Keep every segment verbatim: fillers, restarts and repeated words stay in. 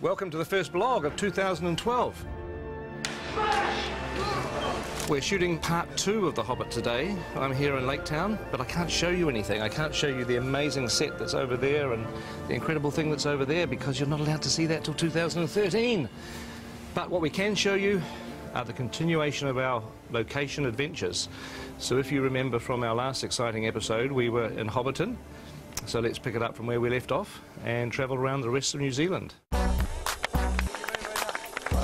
Welcome to the first blog of two thousand twelve. We're shooting part two of The Hobbit today. I'm here in Lake Town, but I can't show you anything. I can't show you the amazing set that's over there and the incredible thing that's over there because you're not allowed to see that till two thousand thirteen. But what we can show you are the continuation of our location adventures. So if you remember from our last exciting episode, we were in Hobbiton. So let's pick it up from where we left off and travel around the rest of New Zealand.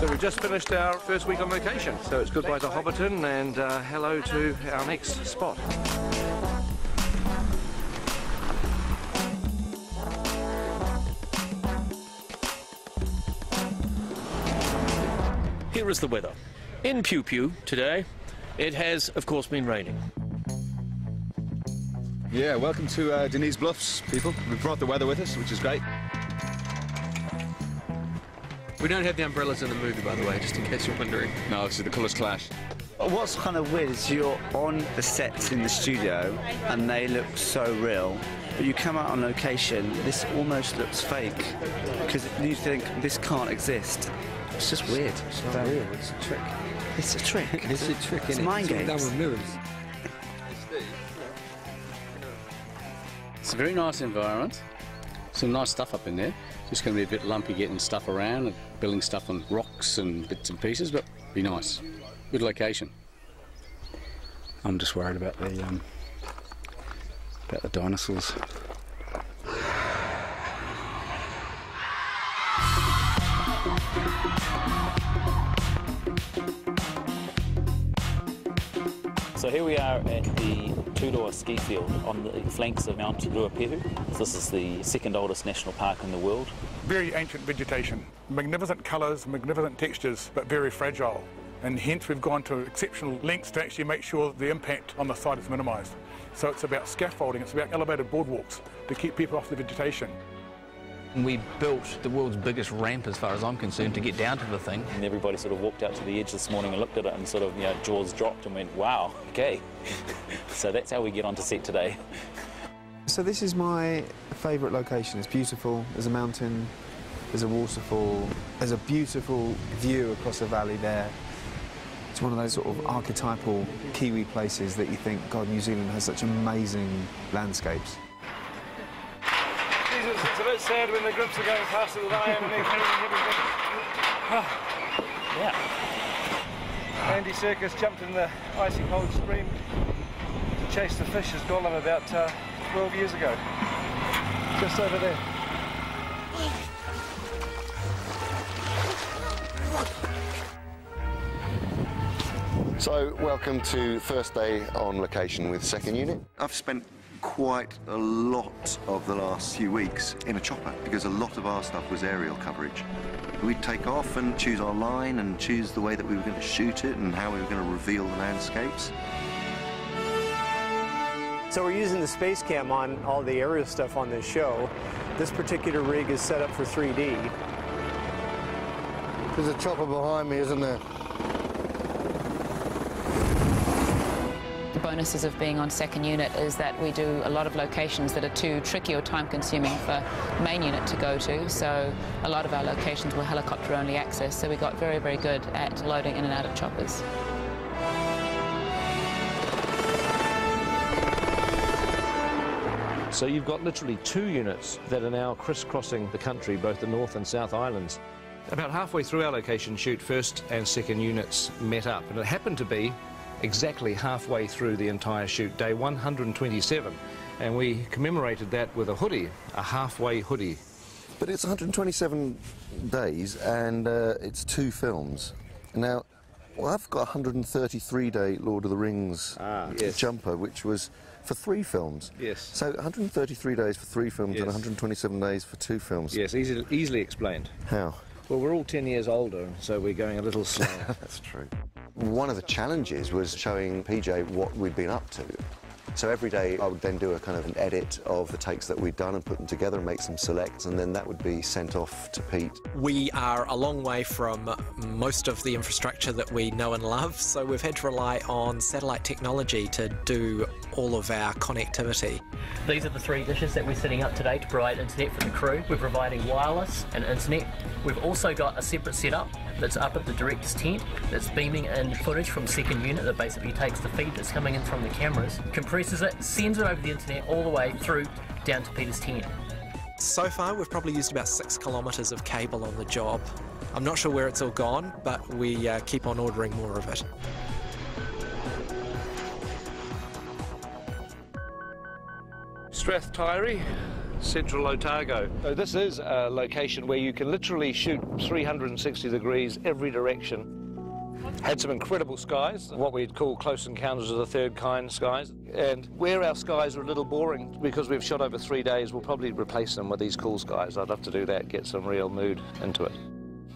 So we just finished our first week on location. So it's goodbye to Hobbiton and uh, hello to our next spot. Here is the weather. In Pew Pew today, it has, of course, been raining. Yeah, welcome to uh, Denise Bluffs, people. We've brought the weather with us, which is great. We don't have the umbrellas in the movie, by the way, just in case you're wondering. No, obviously the colours clash. What's kind of weird is you're on the sets in the studio and they look so real, but you come out on location, this almost looks fake, because you think this can't exist. It's just weird. It's not real, it's a trick. It's a trick. It's a trick, it's mind games. It's all done with mirrors. It's a very nice environment, some nice stuff up in there. Just going to be a bit lumpy getting stuff around and building stuff on rocks and bits and pieces, but be nice. Good location. I'm just worried about the, um, about the dinosaurs. So here we are at the Turoa ski field on the flanks of Mount Ruapehu. This is the second oldest national park in the world. Very ancient vegetation, magnificent colours, magnificent textures, but very fragile. And hence we've gone to exceptional lengths to actually make sure the impact on the site is minimised. So it's about scaffolding, it's about elevated boardwalks to keep people off the vegetation. We built the world's biggest ramp, as far as I'm concerned, to get down to the thing. And everybody sort of walked out to the edge this morning and looked at it and sort of, you know, jaws dropped and went, wow, okay. So that's how we get onto set today. So this is my favourite location. It's beautiful. There's a mountain, there's a waterfall, there's a beautiful view across the valley there. It's one of those sort of archetypal Kiwi places that you think, God, New Zealand has such amazing landscapes. It's a bit sad when the groups are going faster than I am and they're carrying everything. Yeah. Andy Serkis jumped in the icy cold stream to chase the fish as Gollum about uh, twelve years ago. Just over there. So, welcome to first day on location with second unit. I've spent quite a lot of the last few weeks in a chopper because a lot of our stuff was aerial coverage. We'd take off and choose our line and choose the way that we were going to shoot it and how we were going to reveal the landscapes. So we're using the space cam on all the aerial stuff on this show. This particular rig is set up for three D. There's a chopper behind me, isn't there? Bonuses of being on second unit is that we do a lot of locations that are too tricky or time-consuming for main unit to go to, so a lot of our locations were helicopter-only access, so we got very, very good at loading in and out of choppers. So you've got literally two units that are now crisscrossing the country, both the North and South Islands. About halfway through our location shoot, first and second units met up, and it happened to be exactly halfway through the entire shoot, day one hundred twenty-seven, and we commemorated that with a hoodie, a halfway hoodie. But it's one hundred twenty-seven days and uh, it's two films. Now, well, I've got a one hundred thirty-three day Lord of the Rings ah, yes. jumper, which was for three films. Yes. So one hundred thirty-three days for three films yes. and one hundred twenty-seven days for two films. Yes, easy, easily explained. How? Well, we're all ten years older, so we're going a little slower. That's true. One of the challenges was showing P J what we'd been up to. So every day I would then do a kind of an edit of the takes that we'd done and put them together and make some selects, and then that would be sent off to Pete. We are a long way from most of the infrastructure that we know and love, so we've had to rely on satellite technology to do all of our connectivity. These are the three dishes that we're setting up today to provide internet for the crew. We're providing wireless and internet. We've also got a separate setup that's up at the director's tent that's beaming in footage from second unit that basically takes the feed that's coming in from the cameras, compresses it, sends it over the internet all the way through down to Peter's tent. So far we've probably used about six kilometres of cable on the job. I'm not sure where it's all gone, but we uh, keep on ordering more of it. Strath Taieri, central Otago. So this is a location where you can literally shoot three hundred sixty degrees every direction. Had some incredible skies, what we'd call close encounters of the third kind skies. And where our skies are a little boring because we've shot over three days, we'll probably replace them with these cool skies. I'd love to do that, get some real mood into it.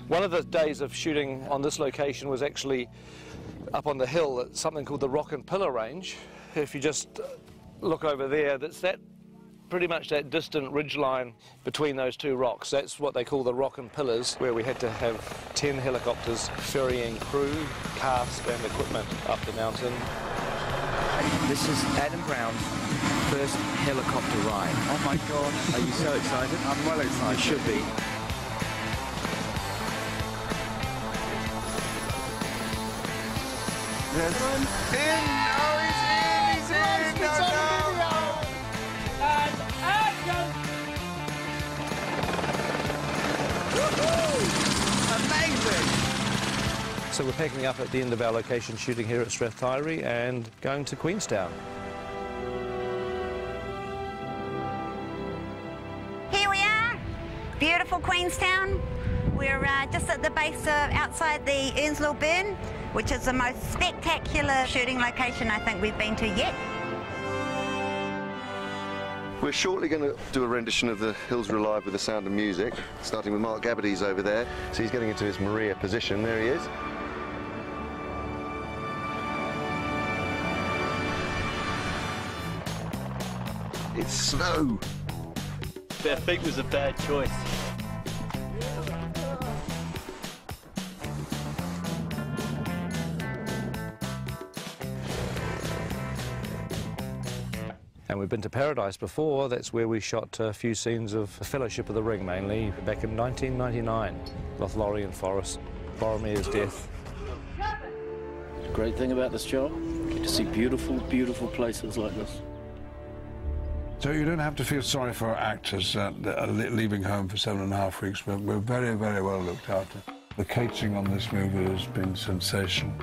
One of the days of shooting on this location was actually up on the hill at something called the Rock and Pillar Range. If you just look over there, that's that pretty much that distant ridge line between those two rocks. That's what they call the Rock and Pillars, where we had to have ten helicopters ferrying crew, cast and equipment up the mountain. This is Adam Brown's first helicopter ride. Oh my God, are you so excited? I'm well excited. You should be. There's one in! Oh, he's in! He's in! No, no! Amazing! So we're packing up at the end of our location shooting here at Strath Taieri and going to Queenstown. Here we are, beautiful Queenstown. We're uh, just at the base of outside the Earnslaw Burn, which is the most spectacular shooting location I think we've been to yet. We're shortly going to do a rendition of The Hills Were Alive with the Sound of Music, starting with Mark Gabbity's over there. So he's getting into his Maria position. There he is. It's snow. Their feet was a bad choice. And we've been to Paradise before. That's where we shot a few scenes of Fellowship of the Ring, mainly, back in nineteen ninety-nine. Lothlorien Forest, Boromir's death. The great thing about this job, you get to see beautiful, beautiful places like this. So you don't have to feel sorry for actors uh, that are leaving home for seven and a half weeks, but we're very, very well looked after. The catering on this movie has been sensational.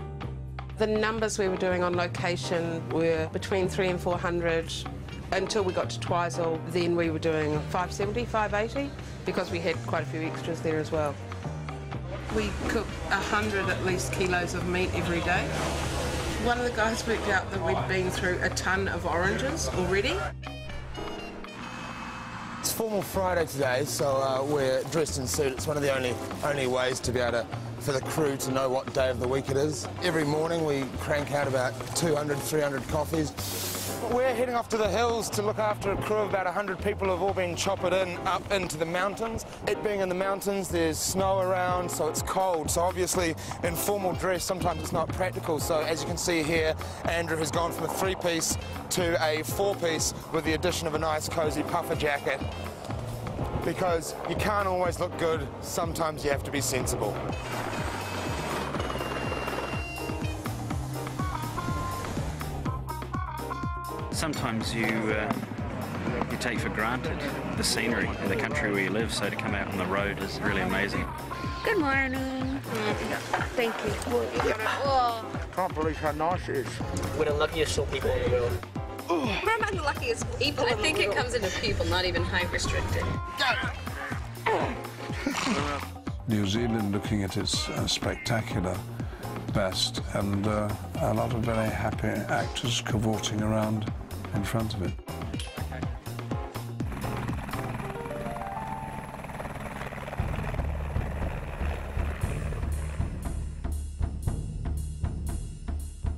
The numbers we were doing on location were between three and four hundred. Until we got to Twizel, then we were doing five seventy, five eighty, because we had quite a few extras there as well. We cook one hundred at least kilos of meat every day. One of the guys worked out that we'd been through a ton of oranges already. It's formal Friday today, so uh, we're dressed in suit. It's one of the only, only ways to be able to for the crew to know what day of the week it is. Every morning we crank out about two hundred, three hundred coffees. We're heading off to the hills to look after a crew of about one hundred people who've all been choppered in up into the mountains. It being in the mountains, there's snow around, so it's cold. So obviously, in formal dress, sometimes it's not practical. So as you can see here, Andrew has gone from a three-piece to a four-piece with the addition of a nice, cosy puffer jacket. Because you can't always look good, sometimes you have to be sensible. Sometimes you, uh, you take for granted the scenery and the country where you live, so to come out on the road is really amazing. Good morning. Thank you. I can't believe how nice it is. We're the luckiest people in the world. We're among the luckiest people in the world. I think it comes into people, not even height restricted. New Zealand, looking at its uh, spectacular best, and uh, a lot of very happy actors cavorting around in front of it. Okay.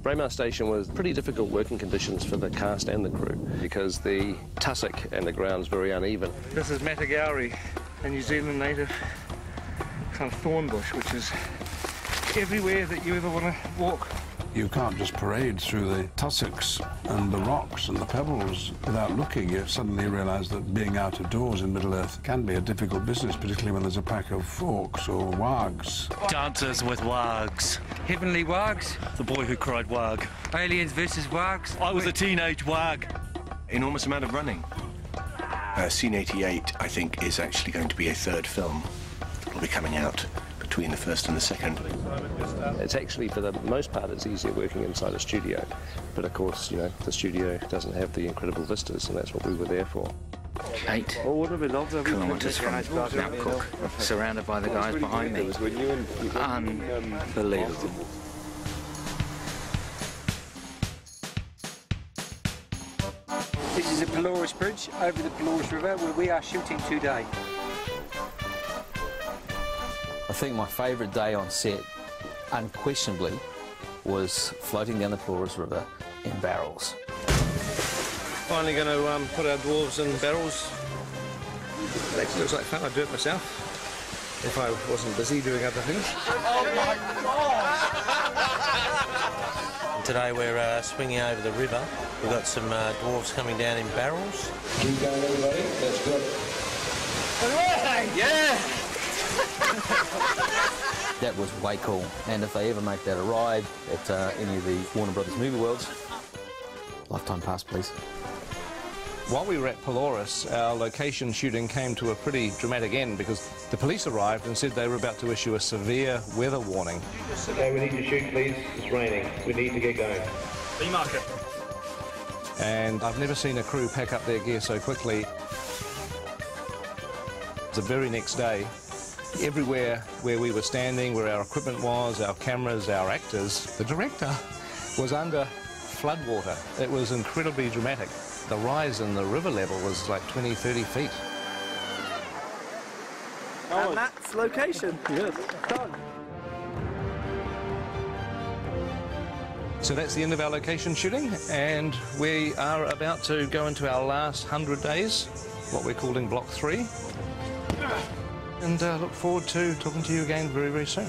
Braemar Station was pretty difficult working conditions for the cast and the crew because the tussock and the ground's very uneven. This is Matagauri, a New Zealand native kind of thorn bush, which is everywhere that you ever want to walk. You can't just parade through the tussocks and the rocks and the pebbles without looking. You suddenly realise that being out of doors in Middle-earth can be a difficult business, particularly when there's a pack of forks or wags. Dances with wags. Heavenly wags. The boy who cried wag. Aliens versus wags. I was a teenage wag. Enormous amount of running. Uh, Scene eighty-eight, I think, is actually going to be a third film. It'll be coming out between the first and the second. It's actually, for the most part, it's easier working inside a studio. But of course, you know, the studio doesn't have the incredible vistas, and that's what we were there for. Eight kilometres from Mount Cook, surrounded by the guys behind me. Unbelievable. This is the Pelorus Bridge over the Pelorus River, where we are shooting today. I think my favourite day on set, unquestionably, was floating down the Flores River in barrels. Finally going to um, put our dwarves in barrels. It actually looks like fun. I'd do it myself if I wasn't busy doing other things. Oh my God! Today we're uh, swinging over the river. We've got some uh, dwarves coming down in barrels. Keep going, everybody. That's good. Hooray! Yeah! That was way cool, and if they ever make that a ride at uh, any of the Warner Brothers movie worlds, lifetime pass, please. While we were at Pelorus, our location shooting came to a pretty dramatic end because the police arrived and said they were about to issue a severe weather warning. Okay, we need to shoot, please. It's raining. We need to get going. Remark it. And I've never seen a crew pack up their gear so quickly. The very next day, everywhere where we were standing, where our equipment was, our cameras, our actors, the director was under floodwater. It was incredibly dramatic. The rise in the river level was like twenty, thirty feet. And that's location. Yes. Done. So that's the end of our location shooting, and we are about to go into our last hundred days, what we're calling block three. And uh, look forward to talking to you again very, very soon.